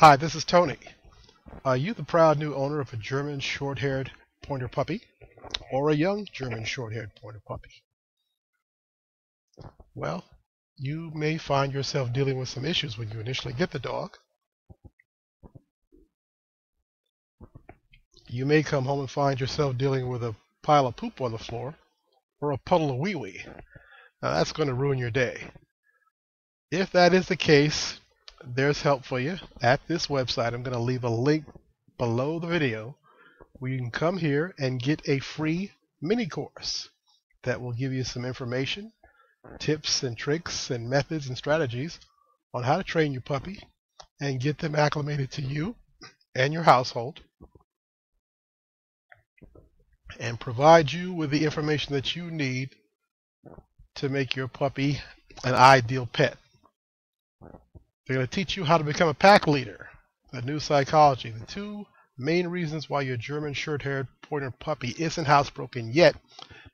Hi, this is Tony. Are you the proud new owner of a German Shorthaired Pointer puppy or a young German Shorthaired Pointer puppy? Well, you may find yourself dealing with some issues when you initially get the dog. You may come home and find yourself dealing with a pile of poop on the floor or a puddle of wee-wee. Now that's going to ruin your day. If that is the case, there's help for you at this website. I'm going to leave a link below the video where you can come here and get a free mini course that will give you some information, tips and tricks and methods and strategies on how to train your puppy and get them acclimated to you and your household, and provide you with the information that you need to make your puppy an ideal pet. They're going to teach you how to become a pack leader, the new psychology. The two main reasons why your German Shorthaired Pointer puppy isn't housebroken yet,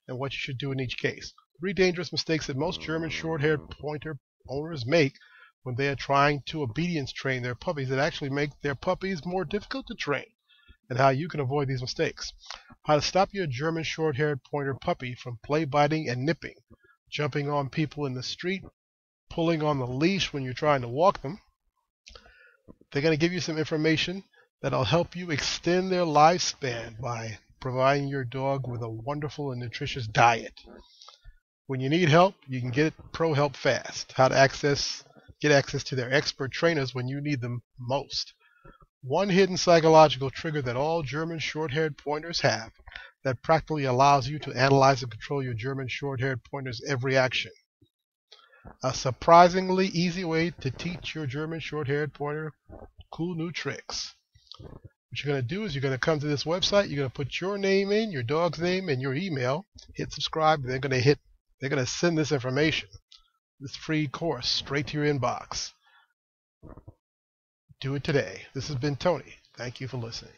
and what you should do in each case. Three dangerous mistakes that most German Shorthaired Pointer owners make when they are trying to obedience train their puppies that actually make their puppies more difficult to train, and how you can avoid these mistakes. How to stop your German Shorthaired Pointer puppy from play biting and nipping, jumping on people in the street, pulling on the leash when you're trying to walk them. They're going to give you some information that'll help you extend their lifespan by providing your dog with a wonderful and nutritious diet. When you need help, you can get pro help fast. How to get access to their expert trainers when you need them most. One hidden psychological trigger that all German Shorthaired Pointers have that practically allows you to analyze and control your German Shorthaired Pointer's every action. A surprisingly easy way to teach your German Shorthaired Pointer cool new tricks. What you're going to do is you're going to come to this website, you're going to put your name in, your dog's name, and your email, hit subscribe, and they're going to send this information, this free course, straight to your inbox. Do it today. This has been Tony. Thank you for listening.